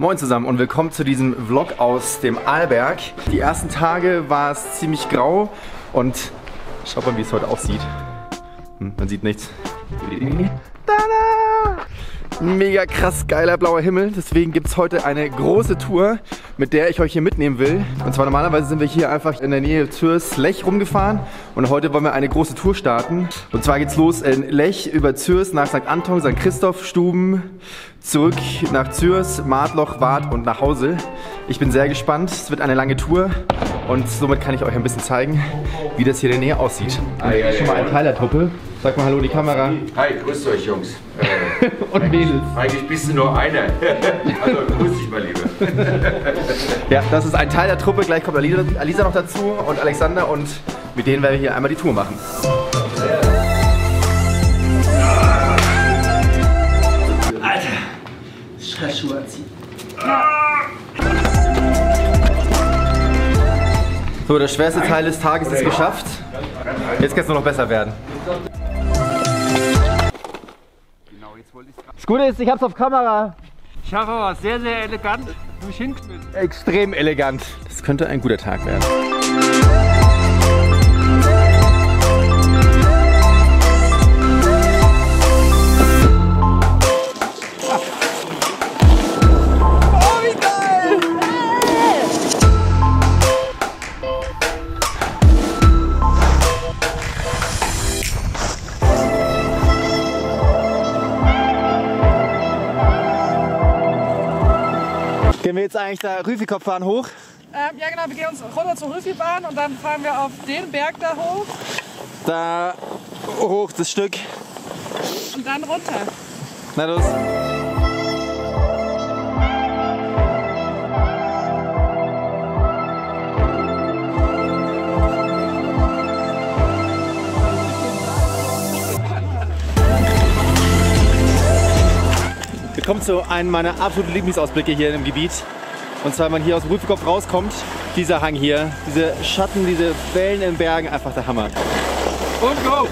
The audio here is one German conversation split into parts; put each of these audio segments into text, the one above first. Moin zusammen und willkommen zu diesem Vlog aus dem Arlberg. Die ersten Tage war es ziemlich grau und schaut mal, wie es heute aussieht. Man sieht nichts. Tada! Mega krass geiler blauer Himmel, deswegen gibt es heute eine große Tour, mit der ich euch hier mitnehmen will. Und zwar normalerweise sind wir hier einfach in der Nähe Zürs, Lech rumgefahren und heute wollen wir eine große Tour starten. Und zwar geht's los in Lech über Zürs nach St. Anton, St. Christoph, Stuben, zurück nach Zürs, Martloch, Wart und nach Hause. Ich bin sehr gespannt, es wird eine lange Tour und somit kann ich euch ein bisschen zeigen, wie das hier in der Nähe aussieht. Hi, schon mal eine Teilertruppe. Sag mal hallo die Kamera. Hi, grüßt euch Jungs. Und Mädels. Eigentlich bist du nur einer. Also grüß dich mal, Liebe. Ja, das ist ein Teil der Truppe. Gleich kommt Alisa noch dazu und Alexander und mit denen werden wir hier einmal die Tour machen. Alter, Scheißschuhe anziehen. So, der schwerste Teil des Tages ist geschafft. Jetzt kann es nur noch besser werden. Das Gute ist, ich hab's auf Kamera. Ich habe aber sehr, sehr elegant durch hingeschmissen. Extrem elegant. Das könnte ein guter Tag werden. Oh, wie geil! Gehen wir jetzt eigentlich da Rüfikopfbahn hoch? Ja genau, wir gehen uns runter zur Rüfibahn und dann fahren wir auf den Berg da hoch. Da hoch das Stück. Und dann runter. Na los. Kommt zu einem meiner absoluten Lieblingsausblicke hier im Gebiet. Und zwar, wenn man hier aus dem Rüffelkopf rauskommt, dieser Hang hier, diese Schatten, diese Wellen in Bergen, einfach der Hammer. Und go!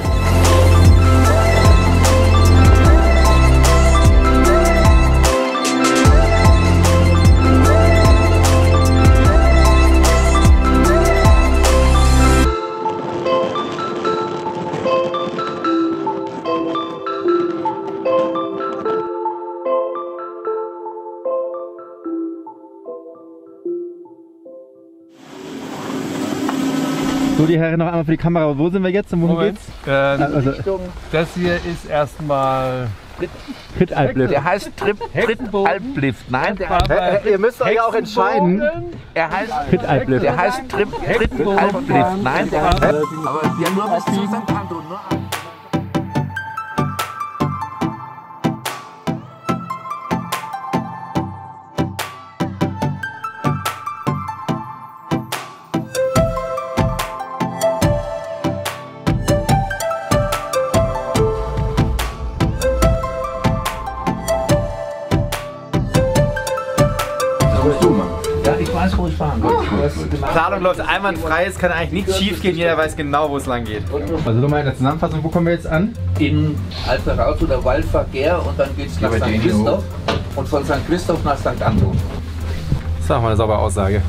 So, die Herren noch einmal für die Kamera. Wo sind wir jetzt und wohin geht's? Das hier ist erstmal Pit Alp Lift. Der heißt Trip Alp Lift. Nein, der heißt, ihr müsst euch auch entscheiden. Er heißt Pit Alp Lift. Der heißt Trip Alp Lift. Nein, der heißt. Aber wir haben nur was zu St. Anton. Planung läuft einwandfrei, es kann eigentlich nichts schief gehen, jeder weiß genau, wo es lang geht. Also nochmal in der Zusammenfassung, wo kommen wir jetzt an? In Alferaut oder Walfer Gär und dann geht es nach St. Christoph und von St. Christoph nach St. Anton. Das war mal eine saubere Aussage.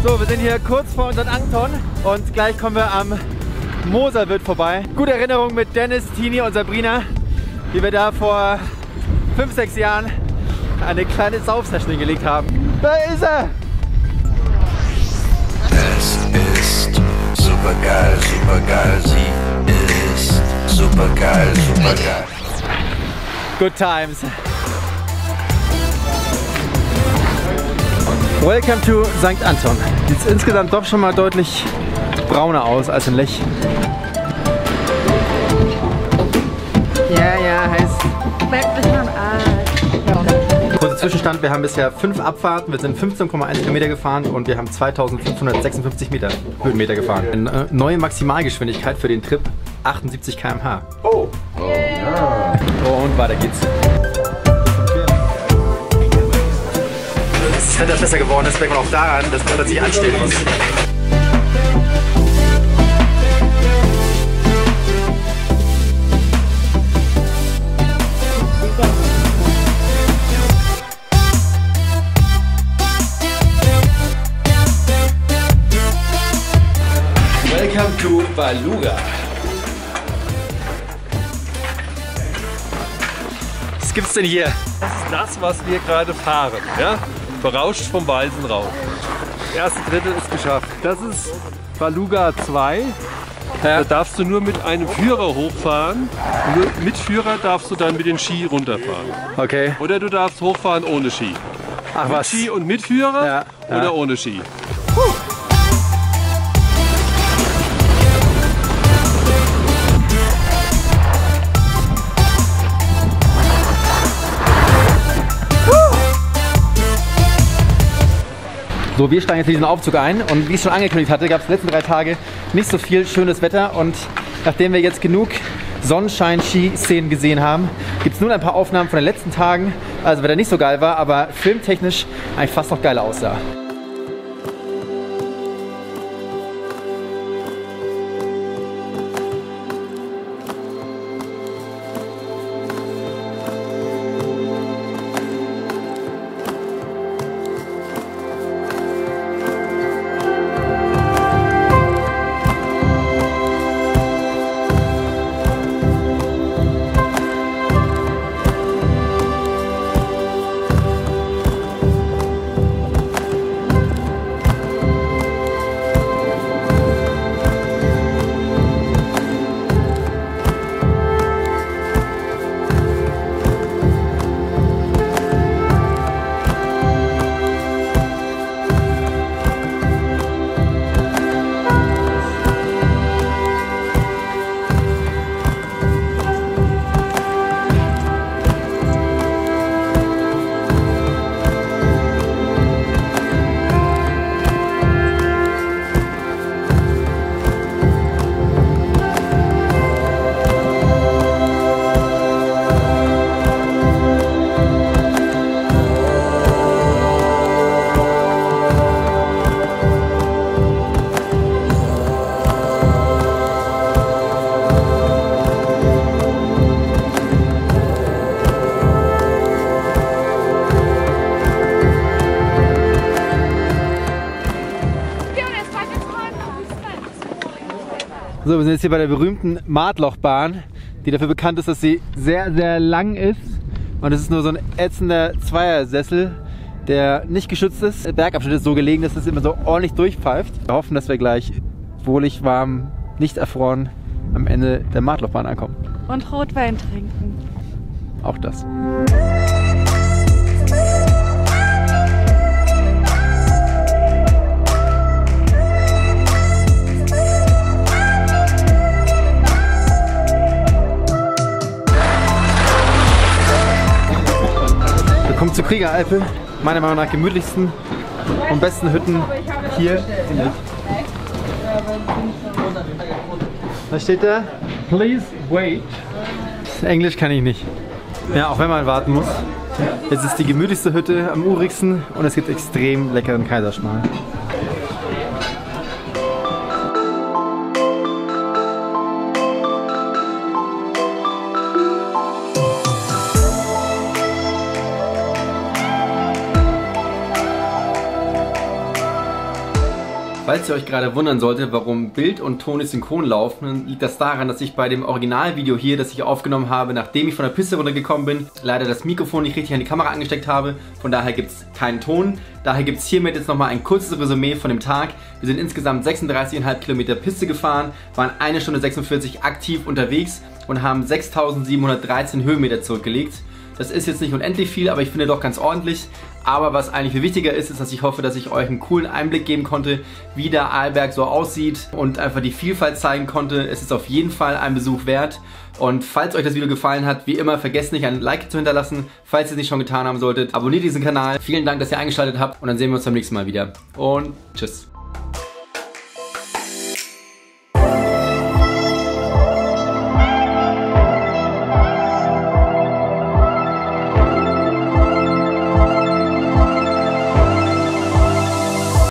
So, wir sind hier kurz vor St. Anton und gleich kommen wir am Moserwirt vorbei. Gute Erinnerung mit Dennis, Tini und Sabrina, wie wir da vor 5, 6 Jahren eine kleine Saufsession hingelegt haben. Da ist er! Es ist supergeil, supergeil, sie ist supergeil, supergeil. Good times. Welcome to St. Anton. Sieht insgesamt doch schon mal deutlich brauner aus als in Lech. Ja, ja, heiß. Merkt mich am Arsch. Kurzer Zwischenstand, wir haben bisher 5 Abfahrten, wir sind 15,1 Kilometer gefahren und wir haben 2556 Höhenmeter gefahren. Eine neue Maximalgeschwindigkeit für den Trip, 78 km/h. Oh! Oh ja! Und weiter geht's. Das Wetter ist besser geworden, das merkt man auch daran, dass man sich anstellen muss. Welcome to Valuga. Was gibt's denn hier? Das ist das, was wir gerade fahren, ja? Berauscht vom Walsenrauch. Das erste Drittel ist geschafft. Das ist Valuga 2. Da darfst du nur mit einem Führer hochfahren. Nur mit Führer darfst du dann mit den Ski runterfahren. Okay. Oder du darfst hochfahren ohne Ski. Ach mit was? Ski und mit Führer ja. Oder ja. Ohne Ski. So, wir steigen jetzt in diesen Aufzug ein und wie ich schon angekündigt hatte, gab es die letzten 3 Tage nicht so viel schönes Wetter und nachdem wir jetzt genug Sonnenschein-Ski-Szenen gesehen haben, gibt es nun ein paar Aufnahmen von den letzten Tagen, also weil der nicht so geil war, aber filmtechnisch eigentlich fast noch geiler aussah. So, wir sind jetzt hier bei der berühmten Martlochbahn, die dafür bekannt ist, dass sie sehr, sehr lang ist. Und es ist nur so ein ätzender Zweiersessel, der nicht geschützt ist. Der Bergabschnitt ist so gelegen, dass es immer so ordentlich durchpfeift. Wir hoffen, dass wir gleich wohlig, warm, nicht erfroren am Ende der Martlochbahn ankommen. Und Rotwein trinken. Auch das. Kommt zur Kriegeralpe, meiner Meinung nach gemütlichsten und besten Hütten hier in Lech. Was steht da? Please wait. Englisch kann ich nicht. Ja, auch wenn man warten muss. Es ist die gemütlichste Hütte, am urigsten und es gibt extrem leckeren Kaiserschmarrn. Falls ihr euch gerade wundern solltet, warum Bild und Ton nicht synchron laufen, liegt das daran, dass ich bei dem Originalvideo hier, das ich aufgenommen habe, nachdem ich von der Piste runtergekommen bin, leider das Mikrofon nicht richtig an die Kamera angesteckt habe. Von daher gibt es keinen Ton. Daher gibt es hiermit jetzt nochmal ein kurzes Resümee von dem Tag. Wir sind insgesamt 36,5 Kilometer Piste gefahren, waren 1 Stunde 46 aktiv unterwegs und haben 6.713 Höhenmeter zurückgelegt. Das ist jetzt nicht unendlich viel, aber ich finde doch ganz ordentlich. Aber was eigentlich viel wichtiger ist, ist, dass ich hoffe, dass ich euch einen coolen Einblick geben konnte, wie der Arlberg so aussieht und einfach die Vielfalt zeigen konnte. Es ist auf jeden Fall ein Besuch wert. Und falls euch das Video gefallen hat, wie immer, vergesst nicht, ein Like zu hinterlassen. Falls ihr es nicht schon getan haben solltet, abonniert diesen Kanal. Vielen Dank, dass ihr eingeschaltet habt und dann sehen wir uns beim nächsten Mal wieder. Und tschüss.